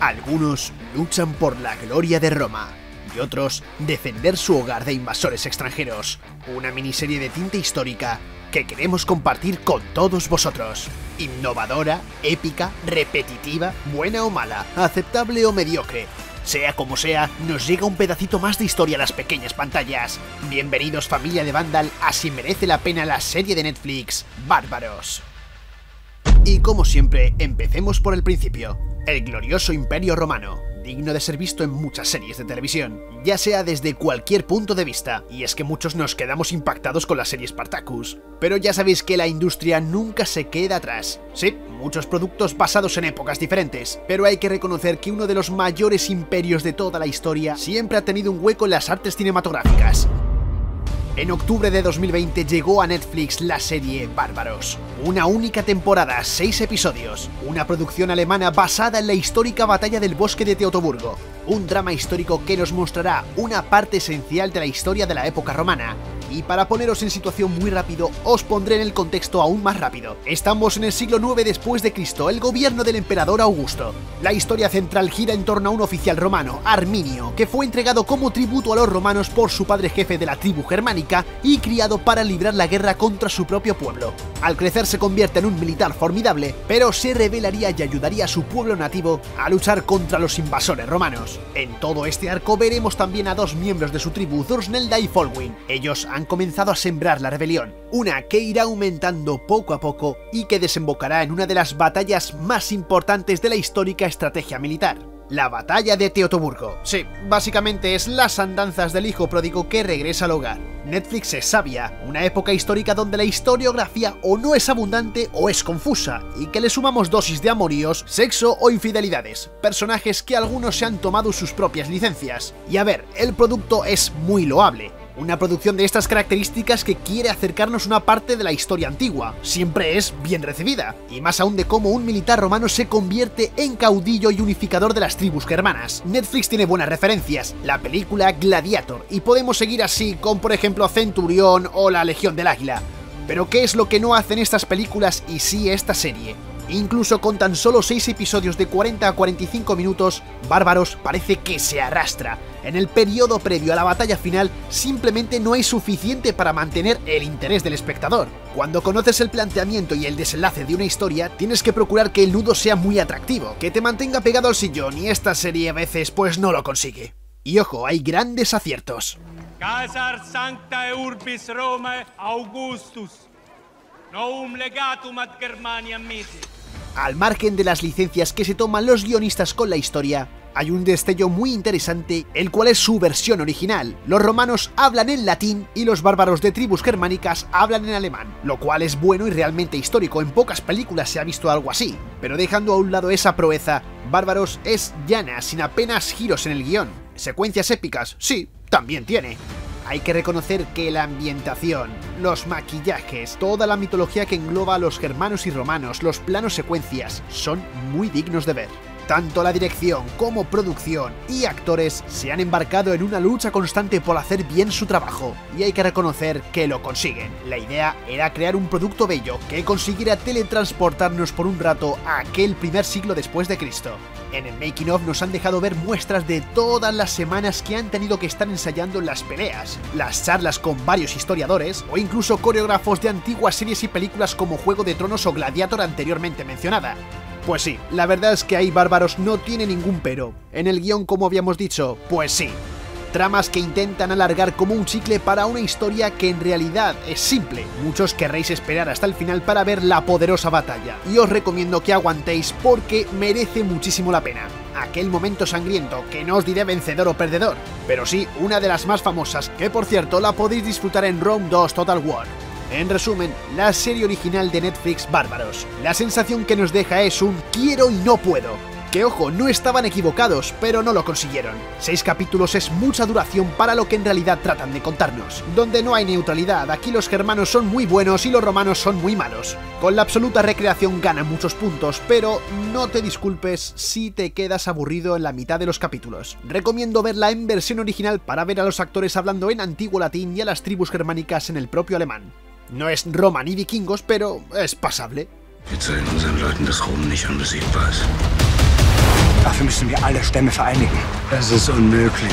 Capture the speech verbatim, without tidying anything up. Algunos luchan por la gloria de Roma y otros defender su hogar de invasores extranjeros. Una miniserie de tinta histórica que queremos compartir con todos vosotros. Innovadora, épica, repetitiva, buena o mala, aceptable o mediocre. Sea como sea, nos llega un pedacito más de historia a las pequeñas pantallas. Bienvenidos, familia de Vandal, a Si merece la pena la serie de Netflix, Bárbaros. Y como siempre, empecemos por el principio. El glorioso Imperio Romano, digno de ser visto en muchas series de televisión, ya sea desde cualquier punto de vista, y es que muchos nos quedamos impactados con la serie Spartacus. Pero ya sabéis que la industria nunca se queda atrás. Sí, muchos productos basados en épocas diferentes, pero hay que reconocer que uno de los mayores imperios de toda la historia siempre ha tenido un hueco en las artes cinematográficas. En octubre de dos mil veinte llegó a Netflix la serie Bárbaros. Una única temporada, seis episodios, una producción alemana basada en la histórica batalla del Bosque de Teutoburgo. Un drama histórico que nos mostrará una parte esencial de la historia de la época romana. Y para poneros en situación muy rápido, os pondré en el contexto aún más rápido. Estamos en el siglo noveno después de Cristo, el gobierno del emperador Augusto. La historia central gira en torno a un oficial romano, Arminio, que fue entregado como tributo a los romanos por su padre, jefe de la tribu germánica, y criado para librar la guerra contra su propio pueblo. Al crecer se convierte en un militar formidable, pero se rebelaría y ayudaría a su pueblo nativo a luchar contra los invasores romanos. En todo este arco veremos también a dos miembros de su tribu, Durznelda y Folwin. Ellos han Han comenzado a sembrar la rebelión, una que irá aumentando poco a poco y que desembocará en una de las batallas más importantes de la histórica estrategia militar, la Batalla de Teutoburgo. Sí, básicamente es las andanzas del hijo pródigo que regresa al hogar. Netflix es sabia, una época histórica donde la historiografía o no es abundante o es confusa, y que le sumamos dosis de amoríos, sexo o infidelidades, personajes que algunos se han tomado sus propias licencias. Y a ver, el producto es muy loable. Una producción de estas características que quiere acercarnos una parte de la historia antigua, siempre es bien recibida, y más aún de cómo un militar romano se convierte en caudillo y unificador de las tribus germanas. Netflix tiene buenas referencias, la película Gladiator, y podemos seguir así con, por ejemplo, Centurión o La Legión del Águila. Pero ¿qué es lo que no hacen estas películas y sí esta serie? Incluso con tan solo seis episodios de cuarenta a cuarenta y cinco minutos, Bárbaros parece que se arrastra. En el periodo previo a la batalla final, simplemente no hay suficiente para mantener el interés del espectador. Cuando conoces el planteamiento y el desenlace de una historia, tienes que procurar que el nudo sea muy atractivo, que te mantenga pegado al sillón, y esta serie a veces pues no lo consigue. Y ojo, hay grandes aciertos. Casar Sancta Urbis Roma Augustus, novum legatum ad Germania mitis. Al margen de las licencias que se toman los guionistas con la historia, hay un destello muy interesante, el cual es su versión original. Los romanos hablan en latín y los bárbaros de tribus germánicas hablan en alemán, lo cual es bueno y realmente histórico, en pocas películas se ha visto algo así. Pero dejando a un lado esa proeza, Bárbaros es llana, sin apenas giros en el guión. Secuencias épicas, sí, también tiene. Hay que reconocer que la ambientación, los maquillajes, toda la mitología que engloba a los germanos y romanos, los planos secuencias, son muy dignos de ver. Tanto la dirección como producción y actores se han embarcado en una lucha constante por hacer bien su trabajo, y hay que reconocer que lo consiguen. La idea era crear un producto bello que consiguiera teletransportarnos por un rato a aquel primer siglo después de Cristo. En el making of nos han dejado ver muestras de todas las semanas que han tenido que estar ensayando las peleas, las charlas con varios historiadores o incluso coreógrafos de antiguas series y películas como Juego de Tronos o Gladiator anteriormente mencionada. Pues sí, la verdad es que ahí Bárbaros no tiene ningún pero. En el guión, como habíamos dicho, pues sí. Tramas que intentan alargar como un chicle para una historia que en realidad es simple. Muchos querréis esperar hasta el final para ver la poderosa batalla, y os recomiendo que aguantéis porque merece muchísimo la pena. Aquel momento sangriento, que no os diré vencedor o perdedor, pero sí una de las más famosas, que por cierto la podéis disfrutar en Rome dos Total War. En resumen, la serie original de Netflix, Bárbaros. La sensación que nos deja es un quiero y no puedo. Que ojo, no estaban equivocados, pero no lo consiguieron. Seis capítulos es mucha duración para lo que en realidad tratan de contarnos. Donde no hay neutralidad, aquí los germanos son muy buenos y los romanos son muy malos. Con la absoluta recreación ganan muchos puntos, pero no te disculpes si te quedas aburrido en la mitad de los capítulos. Recomiendo verla en versión original para ver a los actores hablando en antiguo latín y a las tribus germánicas en el propio alemán. No es Roma ni vikingos, pero es pasable. Dafür müssen wir alle Stämme vereinigen. Das ist unmöglich.